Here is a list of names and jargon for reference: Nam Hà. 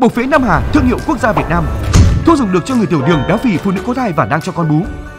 Bổ phế Nam Hà, thương hiệu quốc gia Việt Nam. Thuốc dùng được cho người tiểu đường, béo phì, phụ nữ có thai và đang cho con bú.